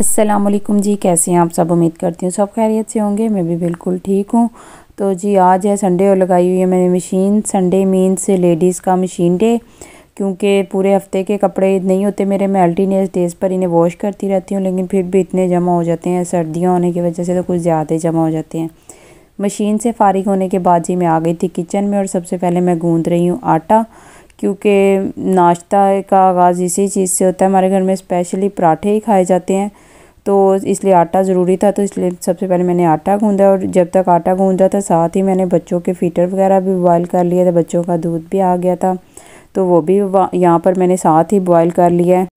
अस्सलामुअलैकुम जी, कैसे हैं आप सब। उम्मीद करती हूँ सब खैरियत से होंगे। मैं भी बिल्कुल ठीक हूँ। तो जी आज है संडे और लगाई हुई है मैंने मशीन। संडे मीन्स लेडीज़ का मशीन डे, क्योंकि पूरे हफ्ते के कपड़े नहीं होते मेरे। मैं अल्टरनेट डेज़ पर इन्हें वॉश करती रहती हूँ, लेकिन फिर भी इतने जमा हो जाते हैं सर्दियाँ होने की वजह से, तो कुछ ज़्यादा जमा हो जाते हैं। मशीन से फारिग होने के बाद जी मैं आ गई थी किचन में, और सबसे पहले मैं गूँध रही हूँ आटा, क्योंकि नाश्ता का आगाज़ इसी चीज़ से होता है। हमारे घर में स्पेशली पराठे ही खाए जाते हैं, तो इसलिए आटा ज़रूरी था, तो इसलिए सबसे पहले मैंने आटा गूँधा। और जब तक आटा गूँध रहा था साथ ही मैंने बच्चों के फीटर वगैरह भी बॉयल कर लिए थे। बच्चों का दूध भी आ गया था तो वो भी यहाँ पर मैंने साथ ही बॉयल कर लिया है।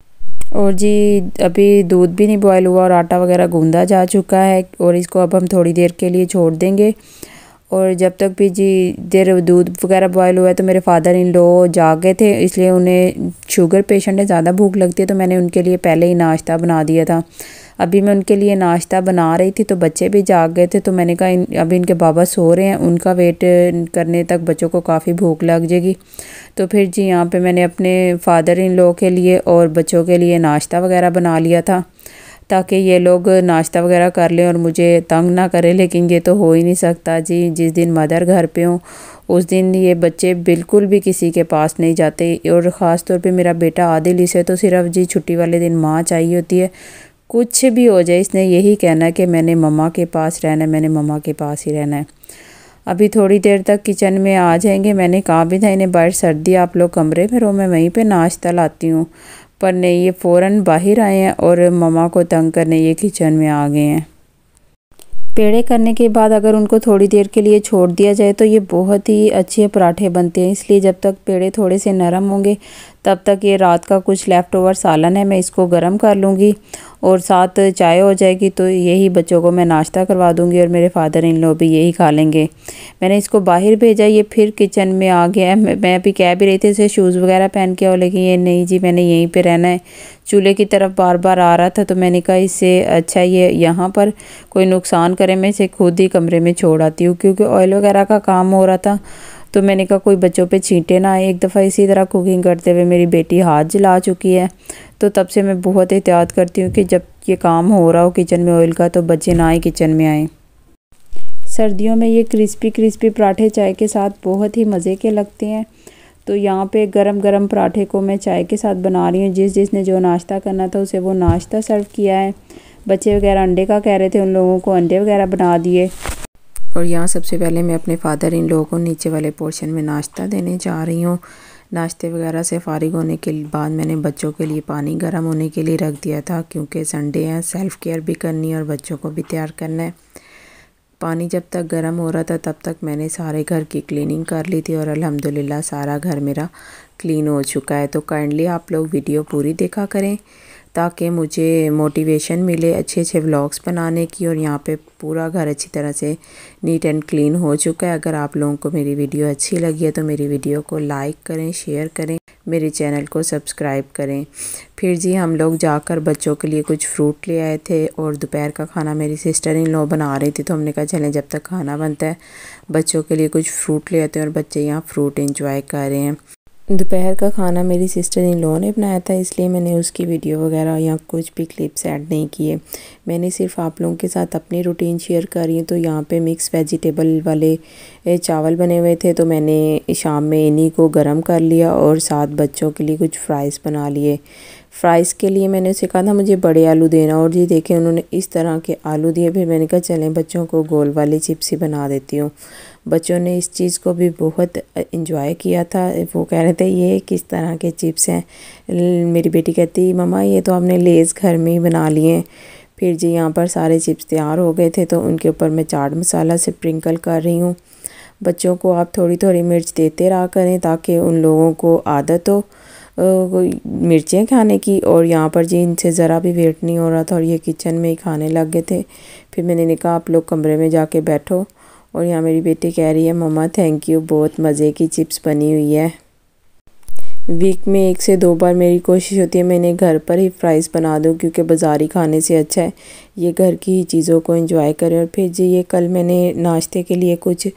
और जी अभी दूध भी नहीं बॉयल हुआ और आटा वगैरह गूँधा जा चुका है, और इसको अब हम थोड़ी देर के लिए छोड़ देंगे। और जब तक भी जी देर दूध वगैरह बॉयल हुआ है, तो मेरे फादर इन लॉ जागे थे, इसलिए उन्हें शुगर पेशेंट है, ज़्यादा भूख लगती है, तो मैंने उनके लिए पहले ही नाश्ता बना दिया था। अभी मैं उनके लिए नाश्ता बना रही थी तो बच्चे भी जाग गए थे, तो मैंने कहा अभी इनके बाबा सो रहे हैं, उनका वेट करने तक बच्चों को काफ़ी भूख लग जाएगी। तो फिर जी यहाँ पे मैंने अपने फादर इन लॉ के लिए और बच्चों के लिए नाश्ता वगैरह बना लिया था, ताकि ये लोग नाश्ता वगैरह कर लें और मुझे तंग ना करें। लेकिन ये तो हो ही नहीं सकता जी, जिस दिन मदर घर पे हो उस दिन ये बच्चे बिल्कुल भी किसी के पास नहीं जाते। और ख़ास तौर पे मेरा बेटा आदिल, इसे तो सिर्फ जी छुट्टी वाले दिन माँ चाहिए होती है, कुछ भी हो जाए इसने यही कहना है कि मैंने मम्मा के पास रहना है, मैंने मम्मा के पास ही रहना है। अभी थोड़ी देर तक किचन में आ जाएंगे। मैंने कहा भी था इन्हें बाहर सर्दी, आप लोग कमरे में रहो, मैं वहीं पर नाश्ता लाती हूँ, पर नहीं, ये फ़ौरन बाहर आए हैं और ममा को तंग करने ये किचन में आ गए हैं। पेड़े करने के बाद अगर उनको थोड़ी देर के लिए छोड़ दिया जाए तो ये बहुत ही अच्छे पराठे बनते हैं, इसलिए जब तक पेड़े थोड़े से नरम होंगे तब तक ये रात का कुछ लेफ़्ट ओवर सालन है, मैं इसको गर्म कर लूँगी और साथ चाय हो जाएगी, तो यही बच्चों को मैं नाश्ता करवा दूँगी और मेरे फादर इन लोग भी यही खा लेंगे। मैंने इसको बाहर भेजा, ये फिर किचन में आ गया है। मैं अभी कह भी रही थी इसे शूज़ वगैरह पहन के आओ, लेकिन ये नहीं जी, मैंने यहीं पर रहना है। चूल्हे की तरफ बार बार आ रहा था, तो मैंने कहा इससे अच्छा ये यहाँ पर कोई नुकसान करे, मैं इसे खुद ही कमरे में छोड़ आती हूँ, क्योंकि ऑयल वगैरह का काम हो रहा था, तो मैंने कहा कोई बच्चों पे छींटे ना आए। एक दफ़ा इसी तरह कुकिंग करते हुए मेरी बेटी हाथ जला चुकी है, तो तब से मैं बहुत एहतियात करती हूँ कि जब ये काम हो रहा हो किचन में ऑयल का, तो बच्चे ना आए किचन में आए। सर्दियों में ये क्रिस्पी क्रिस्पी पराठे चाय के साथ बहुत ही मज़े के लगते हैं, तो यहाँ पे गरम गरम पराठे को मैं चाय के साथ बना रही हूँ। जिसने जो नाश्ता करना था उसे वो नाश्ता सर्व किया है। बच्चे वगैरह अंडे का कह रहे थे, उन लोगों को अंडे वगैरह बना दिए। और यहाँ सबसे पहले मैं अपने फ़ादर इन लोगों को नीचे वाले पोर्शन में नाश्ता देने जा रही हूँ। नाश्ते वगैरह से फ़ारिग होने के बाद मैंने बच्चों के लिए पानी गर्म होने के लिए रख दिया था, क्योंकि संडे है, सेल्फ़ केयर भी करनी है और बच्चों को भी तैयार करना है। पानी जब तक गर्म हो रहा था तब तक मैंने सारे घर की क्लीनिंग कर ली थी, और अल्हम्दुलिल्लाह सारा घर मेरा क्लीन हो चुका है। तो काइंडली आप लोग वीडियो पूरी देखा करें, ताकि मुझे मोटिवेशन मिले अच्छे अच्छे व्लॉग्स बनाने की। और यहाँ पे पूरा घर अच्छी तरह से नीट एंड क्लीन हो चुका है। अगर आप लोगों को मेरी वीडियो अच्छी लगी है तो मेरी वीडियो को लाइक करें, शेयर करें, मेरे चैनल को सब्सक्राइब करें। फिर जी हम लोग जाकर बच्चों के लिए कुछ फ्रूट ले आए थे, और दोपहर का खाना मेरी सिस्टर इन लॉ बना रही थी, तो हमने कहा चलें जब तक खाना बनता है बच्चों के लिए कुछ फ्रूट ले आते हैं, और बच्चे यहाँ फ्रूट इंजॉय कर रहे हैं। दोपहर का खाना मेरी सिस्टर इन लॉ ने बनाया था, इसलिए मैंने उसकी वीडियो वगैरह या कुछ भी क्लिप्स ऐड नहीं किए। मैंने सिर्फ आप लोगों के साथ अपनी रूटीन शेयर करी है। तो यहाँ पे मिक्स वेजिटेबल वाले चावल बने हुए थे, तो मैंने शाम में इन्हीं को गर्म कर लिया और साथ बच्चों के लिए कुछ फ्राइज़ बना लिए। फ्राइज़ के लिए मैंने उसे कहा था मुझे बड़े आलू देना, और जी देखे उन्होंने इस तरह के आलू दिए। फिर मैंने कहा चलें बच्चों को गोल वाली चिप्स ही बना देती हूँ। बच्चों ने इस चीज़ को भी बहुत एंजॉय किया था। वो कह रहे थे ये किस तरह के चिप्स हैं। मेरी बेटी कहती मम्मा ये तो हमने लेज़ घर में ही बना लिए। फिर जी यहाँ पर सारे चिप्स तैयार हो गए थे, तो उनके ऊपर मैं चाट मसाला स्प्रिंकल कर रही हूँ। बच्चों को आप थोड़ी थोड़ी मिर्च देते रहा करें, ताकि उन लोगों को आदत हो मिर्चें खाने की। और यहाँ पर जी इनसे ज़रा भी वेट नहीं हो रहा था, और ये किचन में ही खाने लग गए थे। फिर मैंने कहा आप लोग कमरे में जाके बैठो, और यहाँ मेरी बेटी कह रही है मम्मा थैंक यू, बहुत मज़े की चिप्स बनी हुई है। वीक में 1 से 2 बार मेरी कोशिश होती है मैं इन्हें घर पर ही फ्राइज़ बना दूं, क्योंकि बाज़ारी खाने से अच्छा है ये घर की ही चीज़ों को एंजॉय करें। और फिर जी ये कल मैंने नाश्ते के लिए कुछ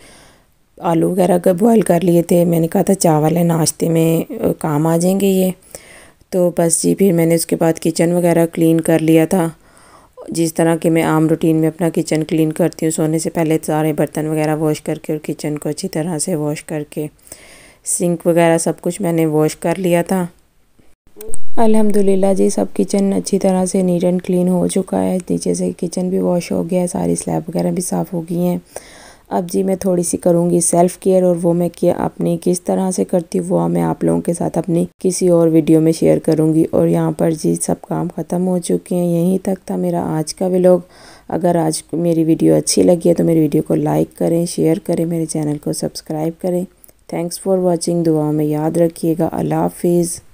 आलू वगैरह का बॉयल कर लिए थे, मैंने कहा था चावल है नाश्ते में काम आ जाएंगे ये। तो बस जी फिर मैंने उसके बाद किचन वगैरह क्लीन कर लिया था, जिस तरह कि मैं आम रूटीन में अपना किचन क्लीन करती हूँ, सोने से पहले सारे बर्तन वगैरह वॉश करके और किचन को अच्छी तरह से वॉश करके सिंक वगैरह सब कुछ मैंने वॉश कर लिया था। अल्हम्दुलिल्लाह जी सब किचन अच्छी तरह से नीट एंड क्लीन हो चुका है। नीचे से किचन भी वॉश हो गया है, सारी स्लैब वगैरह भी साफ़ हो गई हैं। अब जी मैं थोड़ी सी करूँगी सेल्फ़ केयर, और वो मैं अपनी किस तरह से करती हूँ वो मैं आप लोगों के साथ अपनी किसी और वीडियो में शेयर करूँगी। और यहाँ पर जी सब काम ख़त्म हो चुके हैं। यहीं तक था मेरा आज का व्लॉग। अगर आज मेरी वीडियो अच्छी लगी है तो मेरी वीडियो को लाइक करें, शेयर करें, मेरे चैनल को सब्सक्राइब करें। Thanks for watching. दुआ में याद रखिएगा। अल्लाह हाफिज़।